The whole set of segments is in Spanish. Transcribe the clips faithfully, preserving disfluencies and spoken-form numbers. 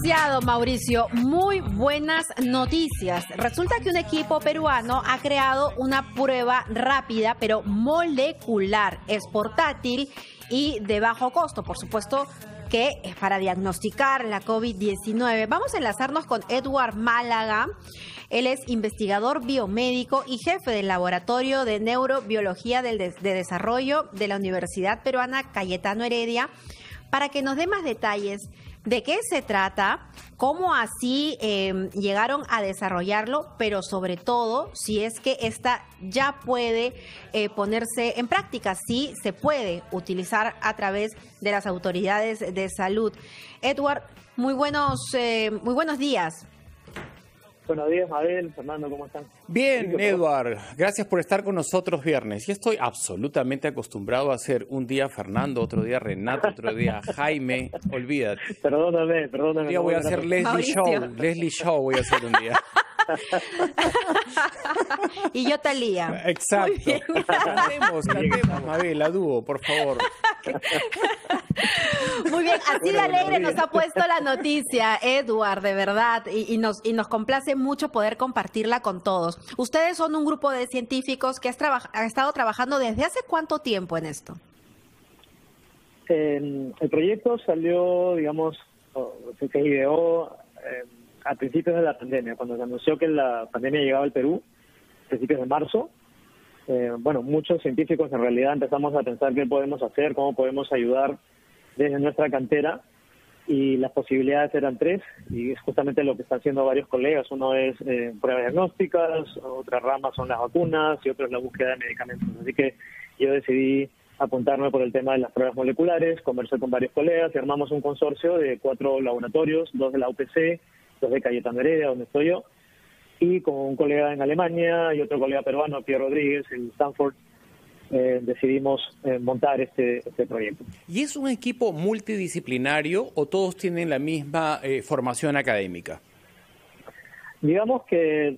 Demasiado, Mauricio. Muy buenas noticias. Resulta que un equipo peruano ha creado una prueba rápida, pero molecular. Es portátil y de bajo costo, por supuesto, que es para diagnosticar la COVID diecinueve. Vamos a enlazarnos con Edward Málaga. Él es investigador biomédico y jefe del Laboratorio de Neurobiología de Desarrollo de la Universidad Peruana Cayetano Heredia, para que nos dé más detalles de qué se trata, cómo así eh, llegaron a desarrollarlo, pero sobre todo si es que esta ya puede eh, ponerse en práctica, si se puede utilizar a través de las autoridades de salud. Edward, muy buenos, eh, muy buenos días. Buenos días, Mabel, Fernando, ¿cómo están? Bien, Edward, gracias por estar con nosotros viernes. Yo estoy absolutamente acostumbrado a hacer un día Fernando, otro día Renato, otro día Jaime, olvídate. Perdóname, perdóname. Un día voy a hacer Leslie Mauricio. Show, Leslie Show voy a hacer un día. Y yo Talía. Exacto. Cantemos, cantemos, Mabel, a dúo, por favor. Muy bien, así de alegre nos ha puesto la noticia, Edward, de verdad, y, y, nos, y nos complace mucho poder compartirla con todos. Ustedes son un grupo de científicos que has traba- han estado trabajando desde hace cuánto tiempo en esto. Eh, el proyecto salió, digamos, se ideó eh, a principios de la pandemia, cuando se anunció que la pandemia llegaba al Perú, a principios de marzo. Eh, bueno, muchos científicos en realidad empezamos a pensar qué podemos hacer, cómo podemos ayudar desde nuestra cantera, y las posibilidades eran tres, y es justamente lo que están haciendo varios colegas. Uno es eh, pruebas diagnósticas, otra rama son las vacunas, y otra es la búsqueda de medicamentos. Así que yo decidí apuntarme por el tema de las pruebas moleculares, conversé con varios colegas y armamos un consorcio de cuatro laboratorios, dos de la U P C, dos de Cayetano Heredia, donde estoy yo, y con un colega en Alemania y otro colega peruano, Pierre Rodríguez, en Stanford, eh, decidimos eh, montar este, este proyecto. ¿Y es un equipo multidisciplinario o todos tienen la misma eh, formación académica? Digamos que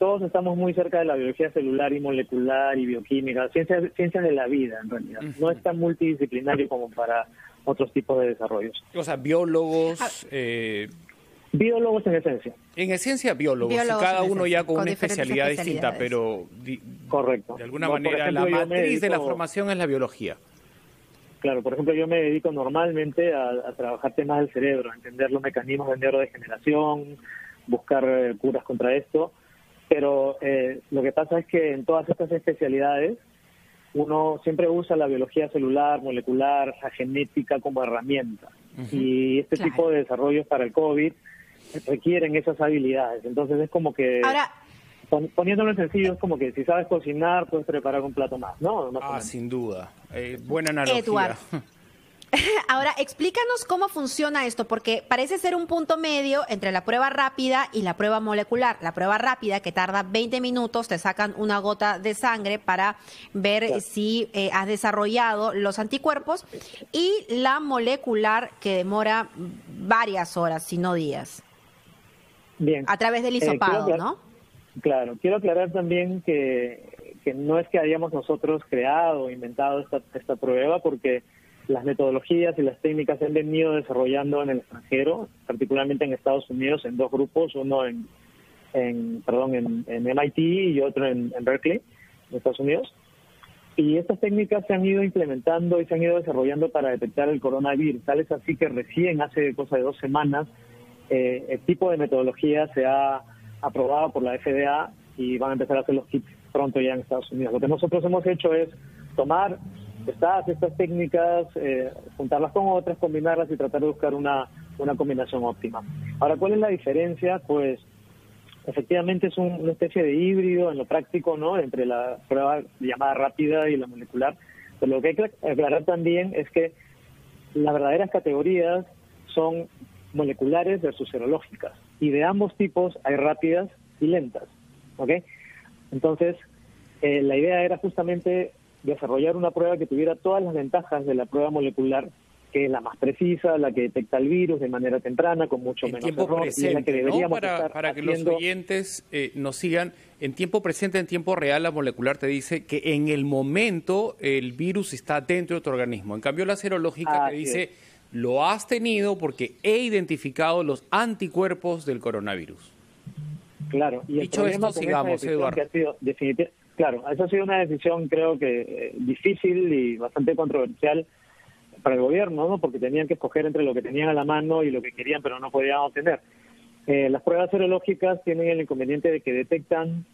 todos estamos muy cerca de la biología celular y molecular y bioquímica, ciencias, ciencias de la vida en realidad. Uh-huh. No es tan multidisciplinario como para otros tipos de desarrollos. O sea, biólogos... Eh... Biólogos en esencia. En esencia, biólogos. biólogos Cada uno esencia, ya con, con una especialidad distinta, pero di, correcto. De alguna no, manera, ejemplo, la matriz dedico, de la formación es la biología. Claro, por ejemplo, yo me dedico normalmente a, a trabajar temas del cerebro, a entender los mecanismos de neurodegeneración, buscar eh, curas contra esto, pero eh, lo que pasa es que en todas estas especialidades uno siempre usa la biología celular, molecular, la genética como herramienta. Uh-huh. Y este claro. tipo de desarrollos para el COVID requieren esas habilidades. Entonces es como que, ahora, poniéndolo en sencillo, es como que si sabes cocinar, puedes preparar un plato más, ¿no? Más ah, sin duda. Eh, buena analogía. Edward, ahora explícanos cómo funciona esto, porque parece ser un punto medio entre la prueba rápida y la prueba molecular. La prueba rápida, que tarda veinte minutos, te sacan una gota de sangre para ver claro. si eh, has desarrollado los anticuerpos, y la molecular, que demora varias horas, si no días. Bien. A través del hisopado, eh, aclarar, ¿no? Claro, quiero aclarar también que, que no es que hayamos nosotros creado o inventado esta, esta prueba, porque las metodologías y las técnicas se han venido desarrollando en el extranjero, particularmente en Estados Unidos, en dos grupos, uno en, en perdón, en, en M I T y otro en, en Berkeley, en Estados Unidos. Y estas técnicas se han ido implementando y se han ido desarrollando para detectar el coronavirus. Tal es así que recién, hace cosa de dos semanas, Eh, el tipo de metodología se ha aprobado por la F D A y van a empezar a hacer los kits pronto ya en Estados Unidos. Lo que nosotros hemos hecho es tomar estas, estas técnicas, eh, juntarlas con otras, combinarlas y tratar de buscar una, una combinación óptima. Ahora, ¿cuál es la diferencia? Pues efectivamente es un, una especie de híbrido en lo práctico, ¿no?, entre la prueba llamada rápida y la molecular. Pero lo que hay que aclarar también es que las verdaderas categorías son moleculares versus serológicas, y de ambos tipos hay rápidas y lentas, ¿ok? Entonces, eh, la idea era justamente desarrollar una prueba que tuviera todas las ventajas de la prueba molecular, que es la más precisa, la que detecta el virus de manera temprana, con mucho en menos tiempo error, presente, y la que deberíamos, ¿no?, para, estar para que haciendo... los oyentes eh, nos sigan. En tiempo presente, en tiempo real, la molecular te dice que en el momento el virus está dentro de tu organismo. En cambio, la serológica ah, te dice... Es. lo has tenido porque he identificado los anticuerpos del coronavirus. Claro, y el dicho esto, sigamos, Eduardo. Claro, esa ha sido una decisión, creo que eh, difícil y bastante controversial para el gobierno, ¿no? Porque tenían que escoger entre lo que tenían a la mano y lo que querían, pero no podían obtener. Eh, las pruebas serológicas tienen el inconveniente de que detectan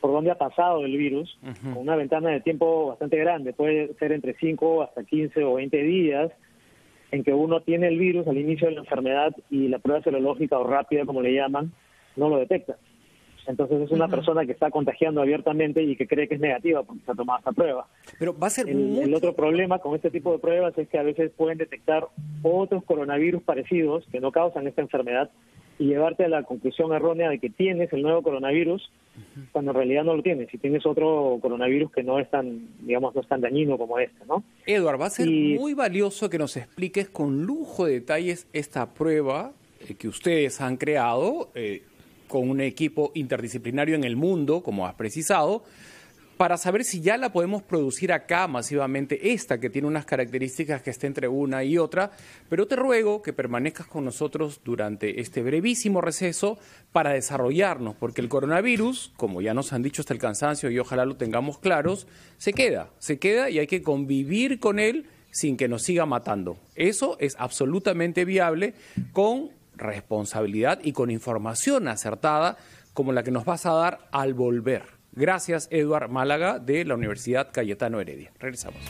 por dónde ha pasado el virus, uh-huh, con una ventana de tiempo bastante grande. Puede ser entre cinco hasta quince o veinte días en que uno tiene el virus al inicio de la enfermedad y la prueba serológica o rápida, como le llaman, no lo detecta. Entonces es una persona que está contagiando abiertamente y que cree que es negativa porque se ha tomado esta prueba. Pero va a ser el, muy... el otro problema con este tipo de pruebas es que a veces pueden detectar otros coronavirus parecidos que no causan esta enfermedad y llevarte a la conclusión errónea de que tienes el nuevo coronavirus cuando en realidad no lo tienes y tienes otro coronavirus que no es tan, digamos, no es tan dañino como este, ¿no? Edward, va a ser y... muy valioso que nos expliques con lujo de detalles esta prueba que ustedes han creado, eh, con un equipo interdisciplinario en el mundo, como has precisado, para saber si ya la podemos producir acá masivamente, esta que tiene unas características que está entre una y otra, pero te ruego que permanezcas con nosotros durante este brevísimo receso para desarrollarnos, porque el coronavirus, como ya nos han dicho hasta el cansancio y ojalá lo tengamos claros, se queda, se queda y hay que convivir con él sin que nos siga matando. Eso es absolutamente viable con responsabilidad y con información acertada como la que nos vas a dar al volver. Gracias, Edward Málaga, de la Universidad Cayetano Heredia. Regresamos.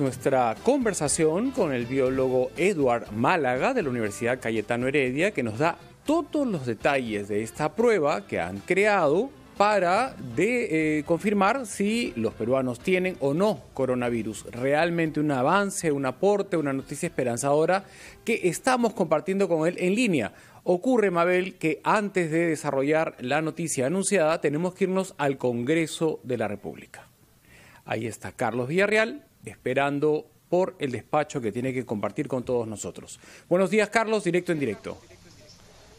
Nuestra conversación con el biólogo Edward Málaga, de la Universidad Cayetano Heredia, que nos da todos los detalles de esta prueba que han creado para de, eh, confirmar si los peruanos tienen o no coronavirus. Realmente un avance, un aporte, una noticia esperanzadora que estamos compartiendo con él en línea. Ocurre, Mabel, que antes de desarrollar la noticia anunciada tenemos que irnos al Congreso de la República. Ahí está Carlos Villarreal esperando por el despacho que tiene que compartir con todos nosotros. Buenos días, Carlos, directo en directo.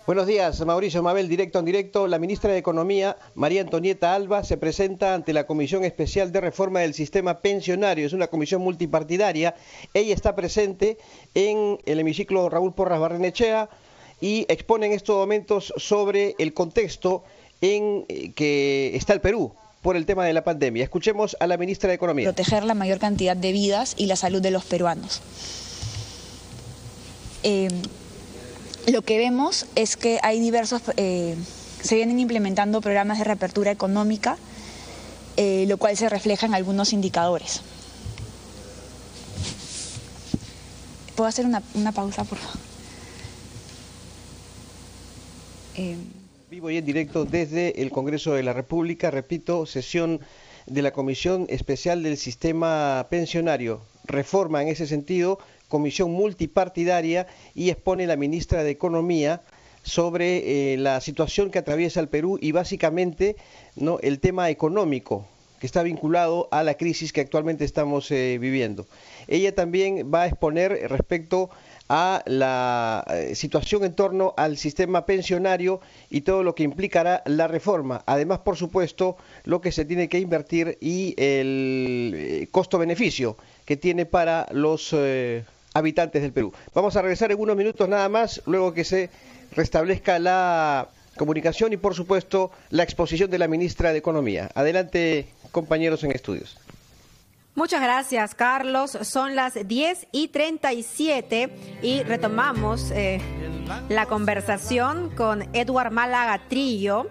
Buenos días, Mauricio, Mabel, directo en directo. La ministra de Economía, María Antonieta Alba, se presenta ante la Comisión Especial de Reforma del Sistema Pensionario. Es una comisión multipartidaria. Ella está presente en el hemiciclo Raúl Porras Barrenechea y expone en estos momentos sobre el contexto en que está el Perú por el tema de la pandemia. Escuchemos a la ministra de Economía. Proteger la mayor cantidad de vidas y la salud de los peruanos. Eh... Lo que vemos es que hay diversos, eh, se vienen implementando programas de reapertura económica, eh, lo cual se refleja en algunos indicadores. ¿Puedo hacer una, una pausa, por favor? Eh... Vivo y en directo desde el Congreso de la República, repito, sesión de la Comisión Especial del Sistema Pensionario. Reforma en ese sentido, comisión multipartidaria, y expone la ministra de Economía sobre eh, la situación que atraviesa el Perú y básicamente, ¿no?, el tema económico que está vinculado a la crisis que actualmente estamos eh, viviendo. Ella también va a exponer respecto a la eh, situación en torno al sistema pensionario y todo lo que implicará la reforma. Además, por supuesto, lo que se tiene que invertir y el eh, costo-beneficio que tiene para los eh, habitantes del Perú. Vamos a regresar en unos minutos nada más, luego que se restablezca la comunicación y, por supuesto, la exposición de la ministra de Economía. Adelante, compañeros en estudios. Muchas gracias, Carlos. Son las diez y treinta y siete y retomamos eh, la conversación con Edward Málaga Trillo.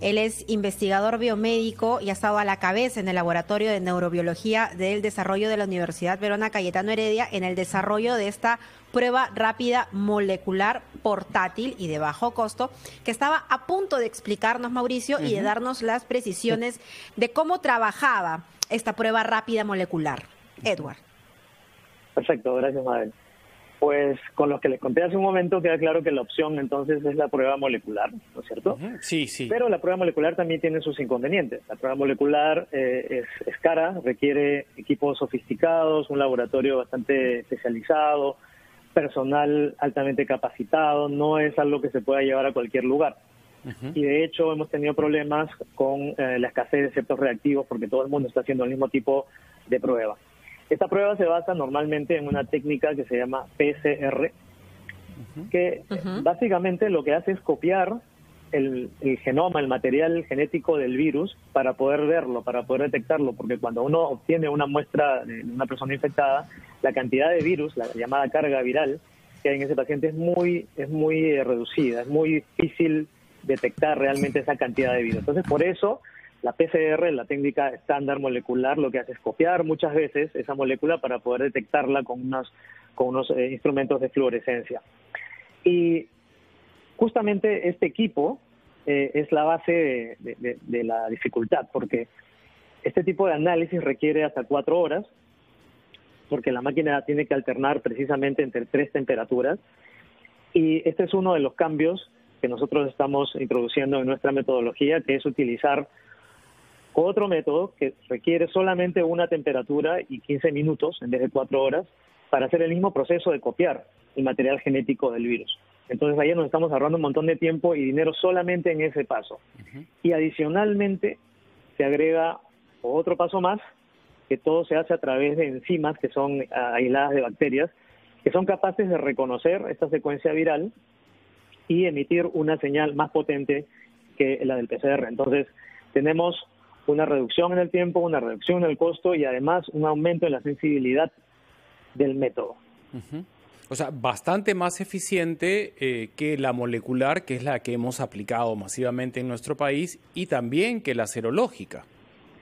Él es investigador biomédico y ha estado a la cabeza en el Laboratorio de Neurobiología del Desarrollo de la Universidad Peruana Cayetano Heredia en el desarrollo de esta prueba rápida molecular portátil y de bajo costo que estaba a punto de explicarnos, Mauricio, uh-huh, y de darnos las precisiones de cómo trabajaba esta prueba rápida molecular. Edward. Perfecto, gracias, Mabel. Pues con lo que les conté hace un momento queda claro que la opción entonces es la prueba molecular, ¿no es cierto? Uh-huh. Sí, sí. Pero la prueba molecular también tiene sus inconvenientes. La prueba molecular eh, es, es cara, requiere equipos sofisticados, un laboratorio bastante especializado, personal altamente capacitado, no es algo que se pueda llevar a cualquier lugar. Uh-huh. Y de hecho hemos tenido problemas con eh, la escasez de ciertos reactivos porque todo el mundo está haciendo el mismo tipo de prueba. Esta prueba se basa normalmente en una técnica que se llama P C R, uh-huh. que uh-huh. básicamente lo que hace es copiar el, el genoma, el material genético del virus para poder verlo, para poder detectarlo, porque cuando uno obtiene una muestra de una persona infectada, la cantidad de virus, la llamada carga viral que hay en ese paciente es muy, es muy eh, reducida, es muy difícil detectar realmente esa cantidad de virus. Entonces, por eso, la P C R, la técnica estándar molecular, lo que hace es copiar muchas veces esa molécula para poder detectarla con unos, con unos eh, instrumentos de fluorescencia. Y justamente este equipo eh, es la base de, de, de, de la dificultad, porque este tipo de análisis requiere hasta cuatro horas, porque la máquina tiene que alternar precisamente entre tres temperaturas, y este es uno de los cambios que nosotros estamos introduciendo en nuestra metodología, que es utilizar otro método que requiere solamente una temperatura y quince minutos en vez de cuatro horas para hacer el mismo proceso de copiar el material genético del virus. Entonces, ahí nos estamos ahorrando un montón de tiempo y dinero solamente en ese paso. Uh-huh. Y adicionalmente se agrega otro paso más, que todo se hace a través de enzimas que son aisladas de bacterias, que son capaces de reconocer esta secuencia viral y emitir una señal más potente que la del P C R. Entonces, tenemos una reducción en el tiempo, una reducción en el costo y además un aumento en la sensibilidad del método. Uh-huh. O sea, bastante más eficiente eh, que la molecular, que es la que hemos aplicado masivamente en nuestro país, y también que la serológica.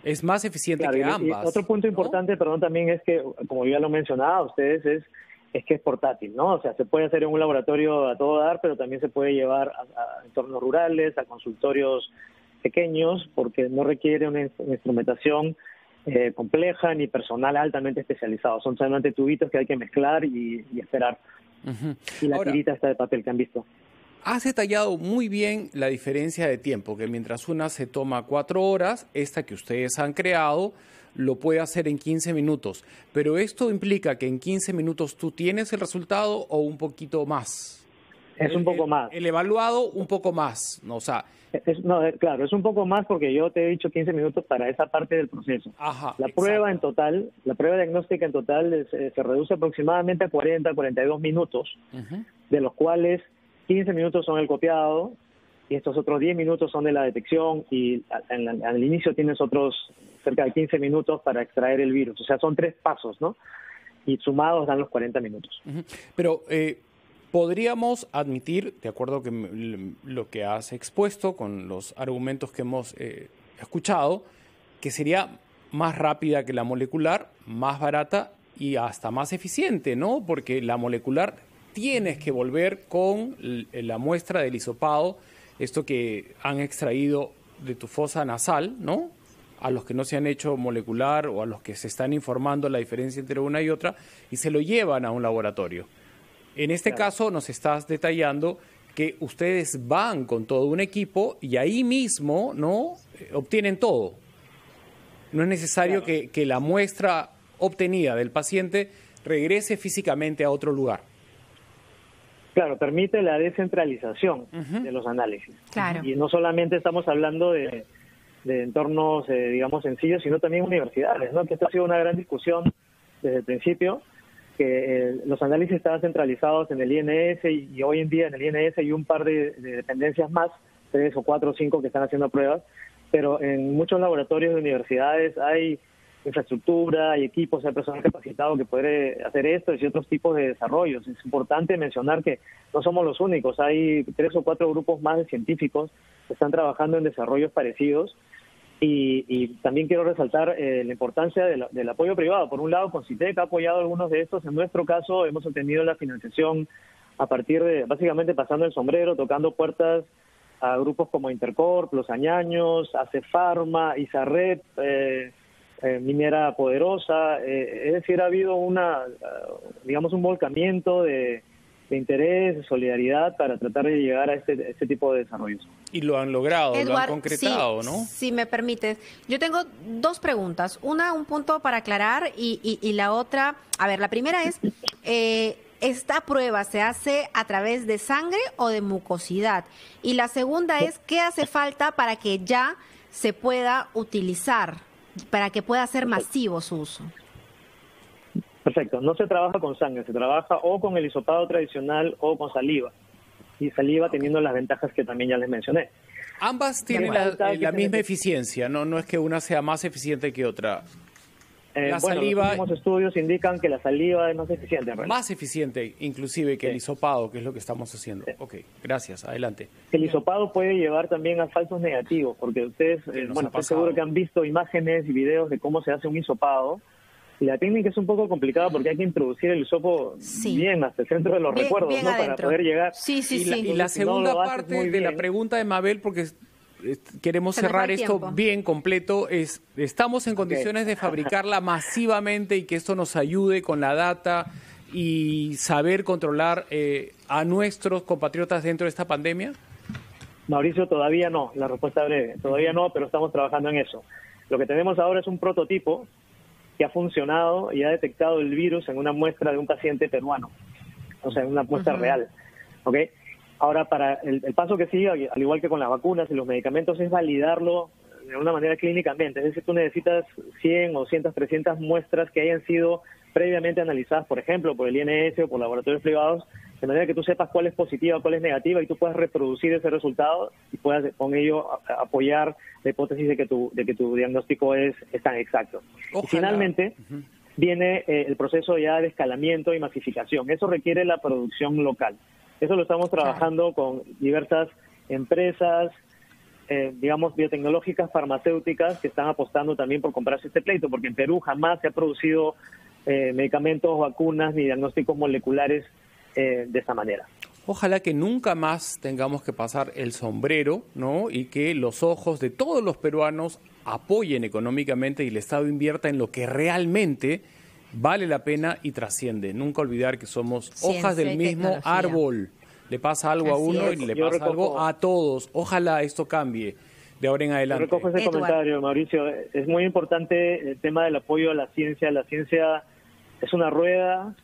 Es más eficiente claro, que y, ambas. Y otro punto ¿no? importante, perdón, también es que, como ya lo mencionaba ustedes, es, es que es portátil, ¿no? O sea, se puede hacer en un laboratorio a todo dar, pero también se puede llevar a, a entornos rurales, a consultorios pequeños, porque no requiere una instrumentación eh, compleja ni personal altamente especializado. Son solamente tubitos que hay que mezclar y, y esperar. Uh-huh. Y la Ahora, tirita está de papel que han visto. Has detallado muy bien la diferencia de tiempo, que mientras una se toma cuatro horas, esta que ustedes han creado lo puede hacer en quince minutos. Pero esto implica que en quince minutos tú tienes el resultado o un poquito más. Es un poco más. El, el evaluado, un poco más. No, o sea, es, no, claro, es un poco más porque yo te he dicho quince minutos para esa parte del proceso. Ajá, la prueba exacto. en total, la prueba diagnóstica en total es, eh, se reduce aproximadamente a cuarenta, cuarenta y dos minutos, uh-huh. de los cuales quince minutos son el copiado y estos otros diez minutos son de la detección y al, al, al inicio tienes otros cerca de quince minutos para extraer el virus. O sea, son tres pasos, ¿no? Y sumados dan los cuarenta minutos. Uh-huh. Pero... Eh... podríamos admitir, de acuerdo con lo que has expuesto, con los argumentos que hemos eh, escuchado, que sería más rápida que la molecular, más barata y hasta más eficiente, ¿no? Porque la molecular tienes que volver con la muestra del hisopado, esto que han extraído de tu fosa nasal, ¿no? A los que no se han hecho molecular o a los que se están informando la diferencia entre una y otra y se lo llevan a un laboratorio. En este claro. caso nos estás detallando que ustedes van con todo un equipo y ahí mismo no obtienen todo. No es necesario claro. que, que la muestra obtenida del paciente regrese físicamente a otro lugar. Claro, permite la descentralización uh-huh. de los análisis. Claro. Y no solamente estamos hablando de, de entornos, eh, digamos, sencillos, sino también universidades, ¿no? Que esto ha sido una gran discusión desde el principio. Que eh, los análisis estaban centralizados en el I N S y, y hoy en día en el I N S hay un par de, de dependencias más, tres o cuatro o cinco que están haciendo pruebas, pero en muchos laboratorios de universidades hay infraestructura, hay equipos, hay personal capacitado que puede hacer esto y otros tipos de desarrollos. Es importante mencionar que no somos los únicos, hay tres o cuatro grupos más de científicos que están trabajando en desarrollos parecidos. Y, y también quiero resaltar eh, la importancia de la, del apoyo privado. Por un lado, Concitec ha apoyado algunos de estos. En nuestro caso, hemos obtenido la financiación a partir de, básicamente, pasando el sombrero, tocando puertas a grupos como Intercorp, Los Añaños, Acefarma, Izaret, eh, eh, Minera Poderosa. Eh, es decir, ha habido una, digamos, un volcamiento de... de interés, de solidaridad para tratar de llegar a este, este tipo de desarrollos. Y lo han logrado, Edward, lo han concretado, sí, ¿no? Si me permites, yo tengo dos preguntas. Una, un punto para aclarar y, y, y la otra, a ver, la primera es, eh, ¿esta prueba se hace a través de sangre o de mucosidad? Y la segunda es, ¿qué hace falta para que ya se pueda utilizar, para que pueda ser masivo su uso? Perfecto. No se trabaja con sangre, se trabaja o con el hisopado tradicional o con saliva. Y saliva teniendo las ventajas que también ya les mencioné. Ambas tienen la, la, la misma eficiencia, ¿no? No es que una sea más eficiente que otra. Eh, la bueno, saliva, los mismos estudios indican que la saliva es más eficiente. En realidad. Más eficiente, inclusive, que sí. el hisopado, que es lo que estamos haciendo. Sí. Ok, gracias. Adelante. El hisopado puede llevar también a falsos negativos, porque ustedes, eh, bueno, estoy seguro que han visto imágenes y videos de cómo se hace un hisopado. La técnica es un poco complicada porque hay que introducir el hisopo sí. bien hasta el centro de los bien, recuerdos, bien ¿no? Adentro. Para poder llegar. Sí, sí, y la, sí. Y la segunda si no parte de la pregunta de Mabel, porque queremos Se cerrar esto tiempo. bien completo, es estamos en condiciones okay. de fabricarla masivamente y que esto nos ayude con la data y saber controlar eh, a nuestros compatriotas dentro de esta pandemia. Mauricio, todavía no, la respuesta breve, todavía no, pero estamos trabajando en eso. Lo que tenemos ahora es un prototipo que ha funcionado y ha detectado el virus en una muestra de un paciente peruano, o sea, en una muestra uh-huh. real, ¿ok? Ahora, para el, el paso que sigue, al igual que con las vacunas y los medicamentos, es validarlo de una manera clínicamente. Es decir, tú necesitas cien o doscientas, trescientas muestras que hayan sido previamente analizadas, por ejemplo, por el I N S o por laboratorios privados, de manera que tú sepas cuál es positiva, cuál es negativa, y tú puedas reproducir ese resultado y puedas con ello apoyar la hipótesis de que tu, de que tu diagnóstico es, es tan exacto. Ojalá. Y finalmente... Uh-huh. viene eh, el proceso ya de escalamiento y masificación. Eso requiere la producción local. Eso lo estamos trabajando con diversas empresas, eh, digamos, biotecnológicas, farmacéuticas, que están apostando también por comprarse este pleito, porque en Perú jamás se ha producido eh, medicamentos, vacunas ni diagnósticos moleculares eh, de esta manera. Ojalá que nunca más tengamos que pasar el sombrero, ¿no? Y que los ojos de todos los peruanos apoyen económicamente y el Estado invierta en lo que realmente vale la pena y trasciende. Nunca olvidar que somos Ciencia hojas del mismo tecnología. árbol. Le pasa algo Así a uno es. y le Yo pasa recojo. algo a todos. Ojalá esto cambie de ahora en adelante. Yo recojo ese Edward. comentario, Mauricio. Es muy importante el tema del apoyo a la ciencia. La ciencia es una rueda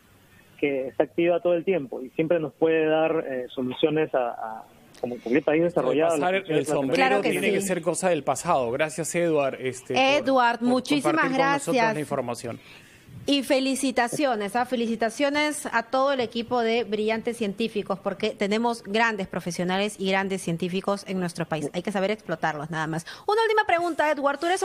que está activa todo el tiempo y siempre nos puede dar eh, soluciones a... a como cualquier país desarrollado. Pasar el, el sombrero claro que tiene sí. que ser cosa del pasado. Gracias, Edward. Este, Edward, por, muchísimas por compartir gracias. Con nosotros la información. Y felicitaciones, ¿ah? felicitaciones a todo el equipo de Brillantes Científicos, porque tenemos grandes profesionales y grandes científicos en nuestro país. Hay que saber explotarlos, nada más. Una última pregunta, Edward. ¿Tú eres